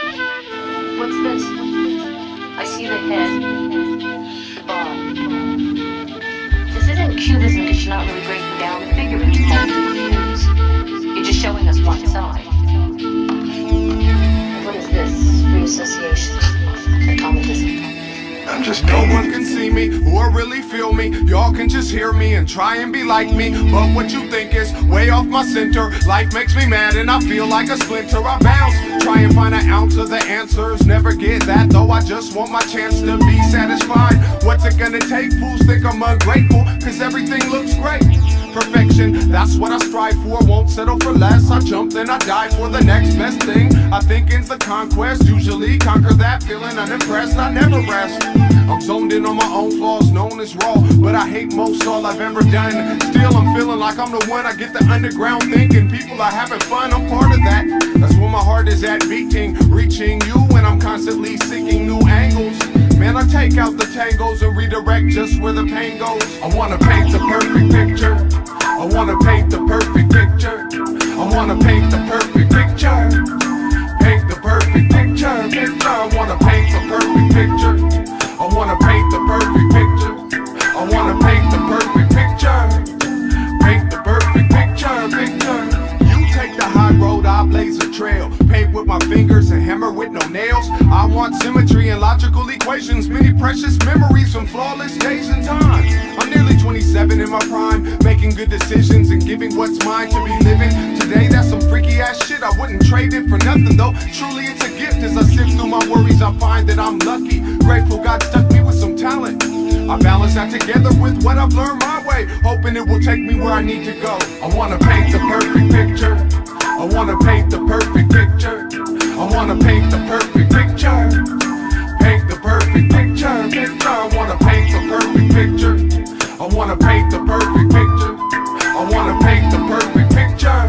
What's this? I see the head. This isn't cubism, it's not really breaking down the figure into multiple views. You're just showing us one side. What is this? Free association. Automatism. I'm just painting. No one can see me or really feel me. Y'all can just hear me and try and be like me. But what you think is way off my center. Life makes me mad and I feel like a splinter. I bounce, try and find an ounce of the answers. Never get that though, I just want my chance to be satisfied. What's it gonna take? Fools think I'm ungrateful, cause everything looks great. Perfection, that's what I strive for. Won't settle for less. I jump then I die for the next best thing. I think it's the conquest. Usually conquer that feeling unimpressed. I never rest. I'm zoned in on my own flaws, known as raw, but I hate most all I've ever done. Still I'm feeling like I'm the one. I get the underground thinking. People are having fun, I'm part of that. That's where my heart is at, beating, reaching you, and I'm constantly seeking new angles. Man, I take out the tangles and redirect just where the pain goes. I wanna paint the perfect picture. I wanna paint the perfect picture. I wanna paint the perfect picture. Paint the perfect picture, picture. I wanna paint the perfect picture. I wanna paint the perfect picture. I wanna paint the perfect picture. Paint the perfect picture, picture. You take the high road, I blaze a trail. Paint with my fingers and hammer with no nails. I want symmetry and logical equations. Many precious memories from flawless days and times. I'm nearly 27 in my prime, making good decisions and giving what's mine to be living. Today that's some freaky ass shit, I wouldn't trade it for nothing though. Truly it's a gift, as I sift through my worries I find that I'm lucky. Grateful God stuck me with some talent. I balance that together with what I've learned my way, hoping it will take me where I need to go. I wanna paint the perfect picture. I wanna paint the perfect picture. I wanna paint the perfect picture. Paint the perfect picture, picture. I wanna paint the perfect picture. I wanna paint the perfect picture. I wanna paint the perfect picture.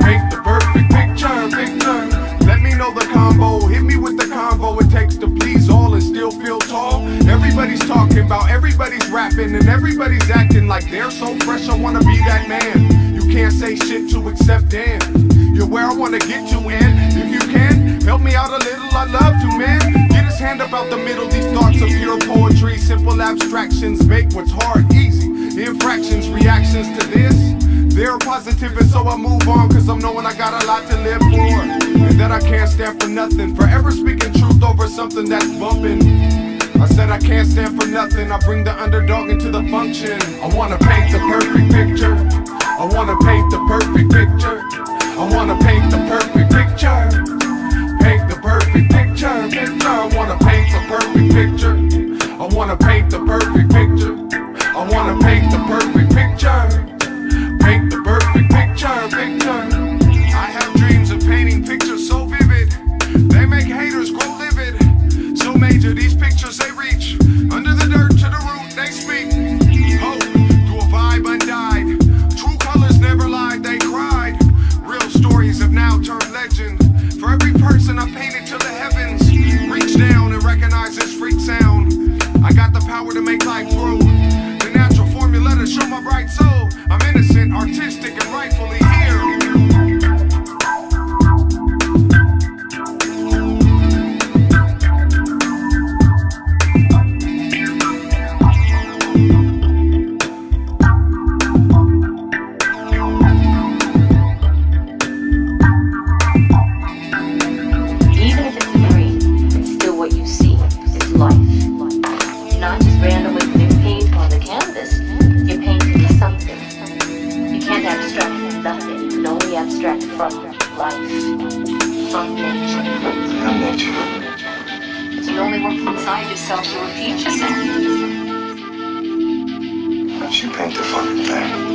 Paint the perfect picture, picture. Let me know the combo, hit me with the combo. It takes to please all and still feel tall. Everybody's talking about, everybody's rapping, and everybody's acting like they're so fresh. I wanna be that man. Can't say shit to accept damn. You're where I wanna get you in. If you can, help me out a little, I love to, man. Get his hand up out the middle. These thoughts of pure poetry, simple abstractions, make what's hard easy. Infractions, reactions to this, they're positive, and so I move on, cause I'm knowing I got a lot to live for, and that I can't stand for nothing. Forever speaking truth over something that's bumping. I said I can't stand for nothing. I bring the underdog into the function. I wanna paint the perfect picture. I wanna paint the perfect picture. I wanna paint the perfect picture. Paint the perfect picture, picture. I wanna paint the perfect picture. I wanna paint the perfect picture. I wanna paint the perfect picture. Paint the perfect picture, picture. I have dreams of painting pictures so vivid, they make haters grow livid. So major, these pictures they reach under the dirt to the root, they speak. Oh, to a vibe undyed. Never lied, they cried. Real stories have now turned legend. For every person I painted to the heavens, reach down and recognize this freak sound. I got the power to make life grow. The natural formula to show my bright soul. I'm innocent, artistic, and rightfully here. Yourself, you repeat yourself. She painted the fucking thing.